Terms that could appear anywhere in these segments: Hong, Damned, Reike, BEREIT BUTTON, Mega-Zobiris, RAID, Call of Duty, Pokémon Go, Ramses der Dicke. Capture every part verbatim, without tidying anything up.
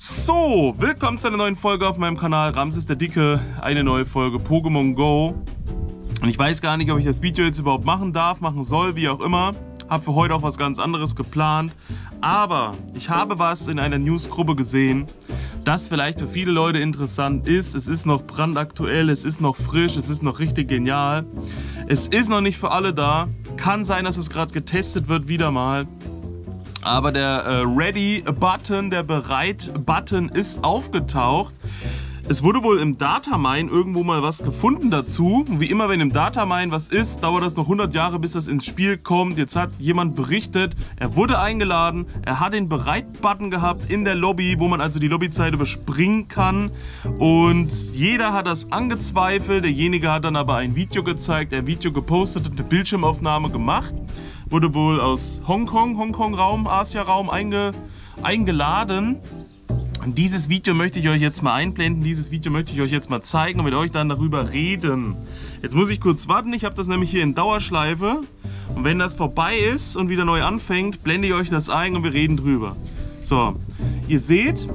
So, willkommen zu einer neuen Folge auf meinem Kanal Ramses der Dicke, eine neue Folge Pokémon Go. Und ich weiß gar nicht, ob ich das Video jetzt überhaupt machen darf, machen soll, wie auch immer. Hab für heute auch was ganz anderes geplant, aber ich habe was in einer Newsgruppe gesehen, das vielleicht für viele Leute interessant ist. Es ist noch brandaktuell, es ist noch frisch, es ist noch richtig genial. Es ist noch nicht für alle da, kann sein, dass es gerade getestet wird, wieder mal. Aber der äh, Ready Button, der Bereit Button ist aufgetaucht. Es wurde wohl im Datamine irgendwo mal was gefunden dazu. Und wie immer, wenn im Datamine was ist, dauert das noch hundert Jahre, bis das ins Spiel kommt. Jetzt hat jemand berichtet, er wurde eingeladen, er hat den Bereit-Button gehabt in der Lobby, wo man also die Lobbyzeile überspringen kann. Und jeder hat das angezweifelt, derjenige hat dann aber ein Video gezeigt, ein Video gepostet und eine Bildschirmaufnahme gemacht. Wurde wohl aus Hongkong, Hongkong-Raum, Asia-Raum einge eingeladen. Dieses Video möchte ich euch jetzt mal einblenden, dieses Video möchte ich euch jetzt mal zeigen und mit euch dann darüber reden. Jetzt muss ich kurz warten, ich habe das nämlich hier in Dauerschleife und wenn das vorbei ist und wieder neu anfängt, blende ich euch das ein und wir reden drüber. So, ihr seht,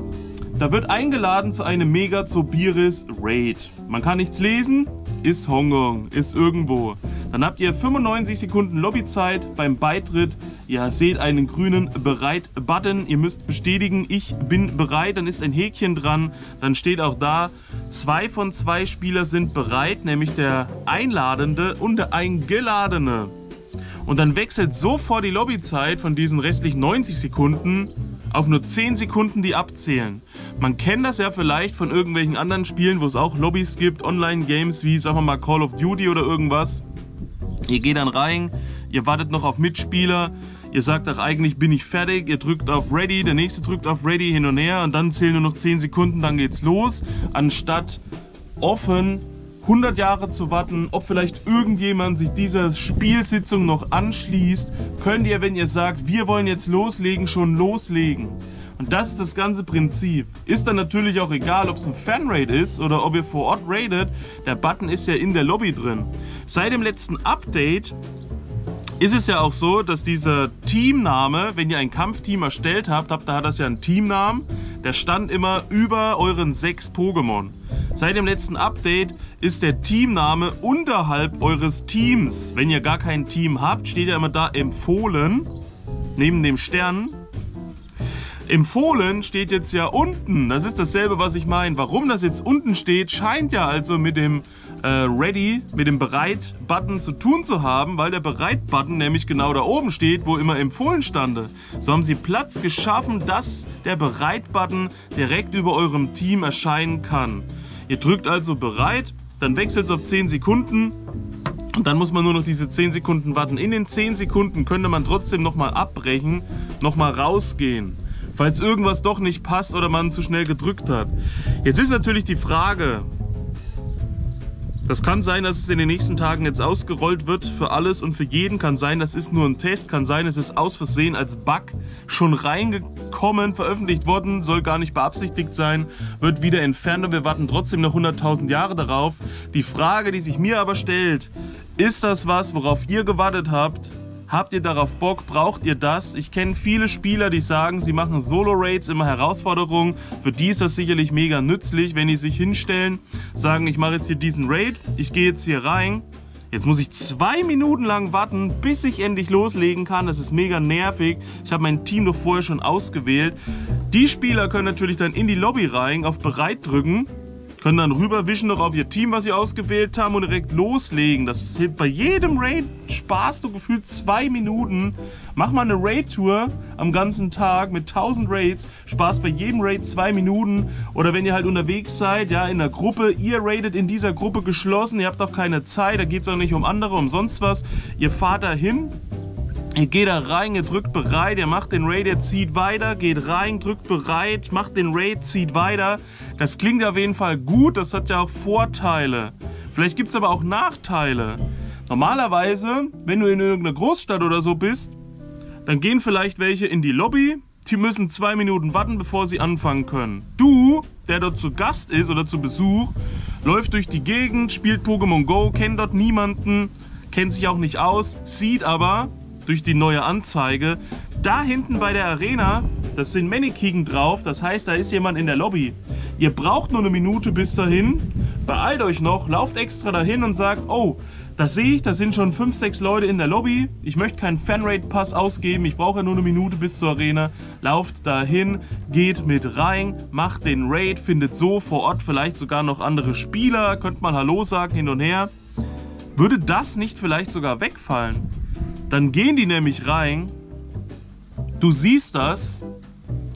da wird eingeladen zu einem Mega-Zobiris Raid. Man kann nichts lesen, ist Hongkong, ist irgendwo. Dann habt ihr fünfundneunzig Sekunden Lobbyzeit beim Beitritt. Ihr seht einen grünen Bereit-Button. Ihr müsst bestätigen, ich bin bereit. Dann ist ein Häkchen dran. Dann steht auch da, zwei von zwei Spielern sind bereit, nämlich der Einladende und der Eingeladene. Und dann wechselt sofort die Lobbyzeit von diesen restlichen neunzig Sekunden auf nur zehn Sekunden, die abzählen. Man kennt das ja vielleicht von irgendwelchen anderen Spielen, wo es auch Lobbys gibt, Online-Games wie, sagen wir mal, Call of Duty oder irgendwas. Ihr geht dann rein, ihr wartet noch auf Mitspieler, ihr sagt auch eigentlich bin ich fertig, ihr drückt auf Ready, der nächste drückt auf Ready, hin und her und dann zählen nur noch zehn Sekunden, dann geht's los. Anstatt offen hundert Jahre zu warten, ob vielleicht irgendjemand sich dieser Spielsitzung noch anschließt, könnt ihr, wenn ihr sagt, wir wollen jetzt loslegen, schon loslegen. Und das ist das ganze Prinzip. Ist dann natürlich auch egal, ob es ein Fan-Raid ist oder ob ihr vor Ort raidet, der Button ist ja in der Lobby drin. Seit dem letzten Update ist es ja auch so, dass dieser Teamname, wenn ihr ein Kampfteam erstellt habt, habt da hat das ja einen Teamnamen, der stand immer über euren sechs Pokémon. Seit dem letzten Update ist der Teamname unterhalb eures Teams. Wenn ihr gar kein Team habt, steht ja immer da empfohlen, neben dem Stern. Empfohlen steht jetzt ja unten, das ist dasselbe, was ich meine. Warum das jetzt unten steht, scheint ja also mit dem äh, Ready, mit dem Bereit-Button zu tun zu haben, weil der Bereit-Button nämlich genau da oben steht, wo immer empfohlen stande. So haben sie Platz geschaffen, dass der Bereit-Button direkt über eurem Team erscheinen kann. Ihr drückt also Bereit, dann wechselt es auf zehn Sekunden. Und dann muss man nur noch diese zehn Sekunden warten. In den zehn Sekunden könnte man trotzdem nochmal abbrechen, nochmal rausgehen, falls irgendwas doch nicht passt oder man zu schnell gedrückt hat. Jetzt ist natürlich die Frage, das kann sein, dass es in den nächsten Tagen jetzt ausgerollt wird für alles und für jeden, kann sein, das ist nur ein Test, kann sein, es ist aus Versehen als Bug schon reingekommen, veröffentlicht worden, soll gar nicht beabsichtigt sein, wird wieder entfernt und wir warten trotzdem noch hunderttausend Jahre darauf. Die Frage, die sich mir aber stellt, ist das was, worauf ihr gewartet habt? Habt ihr darauf Bock? Braucht ihr das? Ich kenne viele Spieler, die sagen, sie machen Solo-Raids, immer Herausforderungen. Für die ist das sicherlich mega nützlich, wenn die sich hinstellen, sagen, ich mache jetzt hier diesen Raid, ich gehe jetzt hier rein. Jetzt muss ich zwei Minuten lang warten, bis ich endlich loslegen kann. Das ist mega nervig. Ich habe mein Team doch vorher schon ausgewählt. Die Spieler können natürlich dann in die Lobby rein, auf Bereit drücken, können dann rüberwischen noch auf ihr Team, was sie ausgewählt haben und direkt loslegen. Das hilft bei jedem Raid, sparst du gefühlt zwei Minuten. Mach mal eine Raid-Tour am ganzen Tag mit tausend Raids, sparst bei jedem Raid zwei Minuten. Oder wenn ihr halt unterwegs seid, ja, in der Gruppe, ihr raidet in dieser Gruppe geschlossen, ihr habt auch keine Zeit, da geht es auch nicht um andere, um sonst was. Ihr fahrt da hin. Ihr geht da rein, ihr drückt bereit, ihr macht den Raid, ihr zieht weiter, geht rein, drückt bereit, macht den Raid, zieht weiter. Das klingt auf jeden Fall gut, das hat ja auch Vorteile. Vielleicht gibt es aber auch Nachteile. Normalerweise, wenn du in irgendeiner Großstadt oder so bist, dann gehen vielleicht welche in die Lobby, die müssen zwei Minuten warten, bevor sie anfangen können. Du, der dort zu Gast ist oder zu Besuch, läuft durch die Gegend, spielt Pokémon Go, kennt dort niemanden, kennt sich auch nicht aus, sieht aber durch die neue Anzeige, da hinten bei der Arena, das sind Mannequins drauf, das heißt, da ist jemand in der Lobby. Ihr braucht nur eine Minute bis dahin, beeilt euch noch, lauft extra dahin und sagt, oh, das sehe ich, da sind schon fünf, sechs Leute in der Lobby, ich möchte keinen Fan-Raid-Pass ausgeben, ich brauche ja nur eine Minute bis zur Arena. Lauft dahin, geht mit rein, macht den Raid, findet so vor Ort vielleicht sogar noch andere Spieler, könnt mal Hallo sagen, hin und her. Würde das nicht vielleicht sogar wegfallen? Dann gehen die nämlich rein, du siehst das,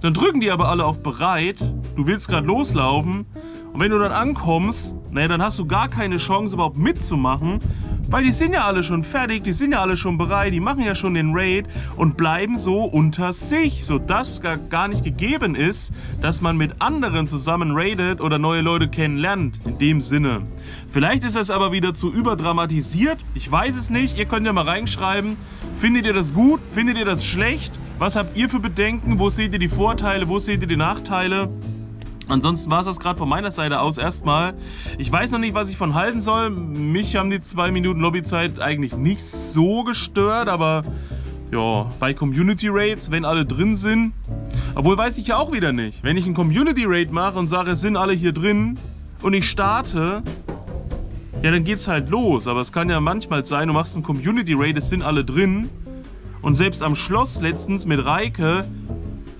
dann drücken die aber alle auf bereit, du willst gerade loslaufen und wenn du dann ankommst, naja, dann hast du gar keine Chance überhaupt mitzumachen, weil die sind ja alle schon fertig, die sind ja alle schon bereit, die machen ja schon den Raid und bleiben so unter sich, sodass gar, gar nicht gegeben ist, dass man mit anderen zusammen raidet oder neue Leute kennenlernt, in dem Sinne. Vielleicht ist das aber wieder zu überdramatisiert, ich weiß es nicht, ihr könnt ja mal reinschreiben, findet ihr das gut, findet ihr das schlecht, was habt ihr für Bedenken, wo seht ihr die Vorteile, wo seht ihr die Nachteile? Ansonsten war es das gerade von meiner Seite aus erstmal. Ich weiß noch nicht, was ich von halten soll. Mich haben die zwei Minuten Lobbyzeit eigentlich nicht so gestört, aber ja, bei Community Raids, wenn alle drin sind, obwohl weiß ich ja auch wieder nicht. Wenn ich einen Community Raid mache und sage, es sind alle hier drin und ich starte, ja dann geht's halt los. Aber es kann ja manchmal sein, du machst einen Community Raid, es sind alle drin und selbst am Schloss letztens mit Reike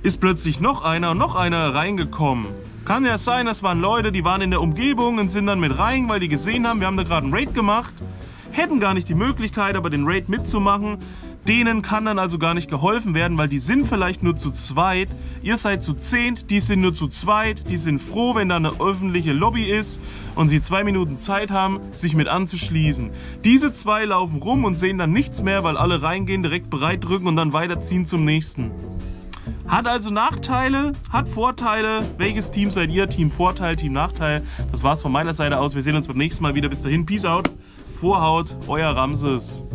ist plötzlich noch einer und noch einer reingekommen. Kann ja sein, das waren Leute, die waren in der Umgebung und sind dann mit rein, weil die gesehen haben, wir haben da gerade einen Raid gemacht, hätten gar nicht die Möglichkeit, aber den Raid mitzumachen. Denen kann dann also gar nicht geholfen werden, weil die sind vielleicht nur zu zweit, ihr seid zu zehnt, die sind nur zu zweit, die sind froh, wenn da eine öffentliche Lobby ist und sie zwei Minuten Zeit haben, sich mit anzuschließen. Diese zwei laufen rum und sehen dann nichts mehr, weil alle reingehen, direkt bereit drücken und dann weiterziehen zum nächsten. Hat also Nachteile, hat Vorteile. Welches Team seid ihr? Team Vorteil, Team Nachteil. Das war's von meiner Seite aus. Wir sehen uns beim nächsten Mal wieder. Bis dahin, Peace out. Vorhaut, euer Ramses.